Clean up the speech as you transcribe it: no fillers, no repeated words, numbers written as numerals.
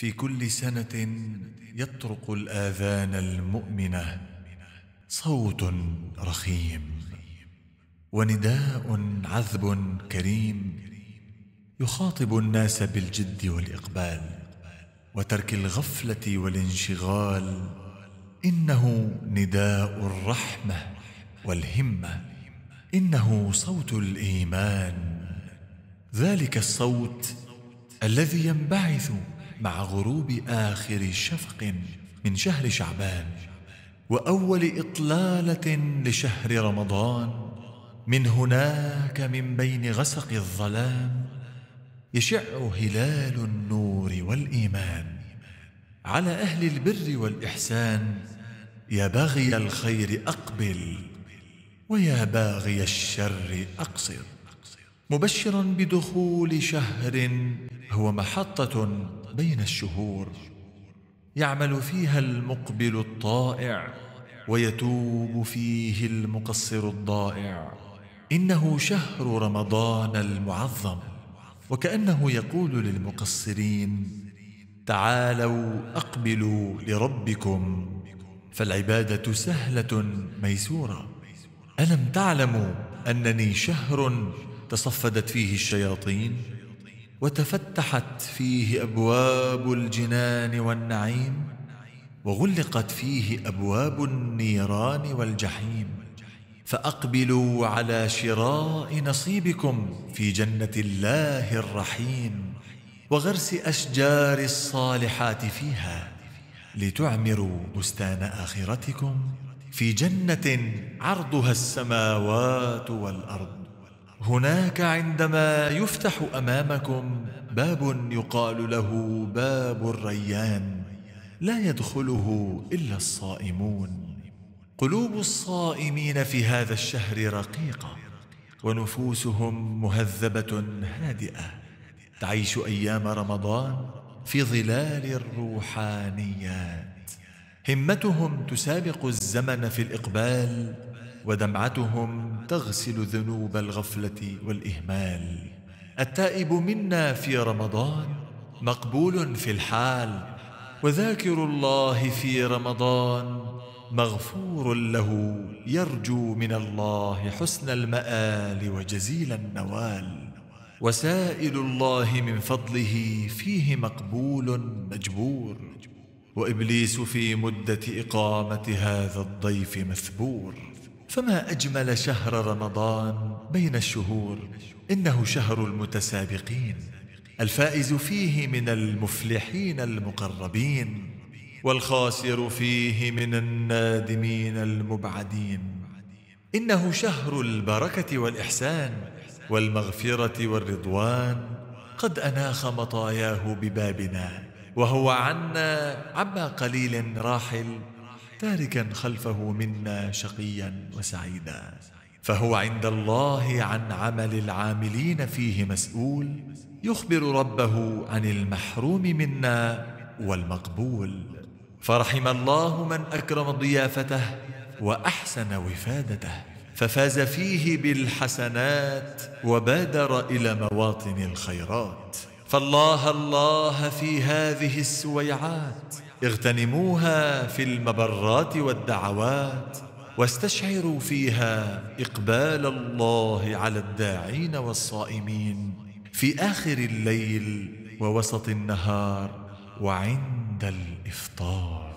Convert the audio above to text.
في كل سنة يطرق الآذان المؤمنة صوت رخيم ونداء عذب كريم يخاطب الناس بالجد والإقبال وترك الغفلة والانشغال. إنه نداء الرحمة والهمة، إنه صوت الإيمان، ذلك الصوت الذي ينبعث مع غروب آخر شفق من شهر شعبان وأول إطلالة لشهر رمضان. من هناك من بين غسق الظلام يشع هلال النور والإيمان على أهل البر والإحسان. يا باغي الخير أقبل ويا باغي الشر أقصر، مبشرا بدخول شهر هو محطة بين الشهور يعمل فيها المقبل الطائع ويتوب فيه المقصر الضائع. إنه شهر رمضان المعظم، وكأنه يقول للمقصرين تعالوا أقبلوا لربكم فالعبادة سهلة ميسورة. ألم تعلموا أنني شهر تصفدت فيه الشياطين وتفتحت فيه أبواب الجنان والنعيم وغلقت فيه أبواب النيران والجحيم، فأقبلوا على شراء نصيبكم في جنة الله الرحيم وغرس أشجار الصالحات فيها لتعمروا بستان آخرتكم في جنة عرضها السماوات والأرض. هناك عندما يفتح أمامكم باب يقال له باب الريان لا يدخله إلا الصائمون. قلوب الصائمين في هذا الشهر رقيقة ونفوسهم مهذبة هادئة، تعيش أيام رمضان في ظلال الروحانيات. همتهم تسابق الزمن في الإقبال ودمعتهم تغسل ذنوب الغفلة والإهمال. التائب منا في رمضان مقبول في الحال، وذاكر الله في رمضان مغفور له يرجو من الله حسن المآل وجزيل النوال. وسائل الله من فضله فيه مقبول مجبور، وإبليس في مدة إقامة هذا الضيف مثبور. فما أجمل شهر رمضان بين الشهور، إنه شهر المتسابقين الفائز فيه من المفلحين المقربين والخاسر فيه من النادمين المبعدين. إنه شهر البركة والإحسان والمغفرة والرضوان، قد أناخ مطاياه ببابنا وهو عنا عما قليل راحل تاركا خلفه منا شقيا وسعيدا، فهو عند الله عن عمل العاملين فيه مسؤول، يخبر ربه عن المحروم منا والمقبول. فرحم الله من أكرم ضيافته وأحسن وفادته، ففاز فيه بالحسنات وبادر إلى مواطن الخيرات. فالله الله في هذه السويعات، اغتنموها في المبرات والدعوات، واستشعروا فيها إقبال الله على الداعين والصائمين في آخر الليل ووسط النهار وعند الإفطار.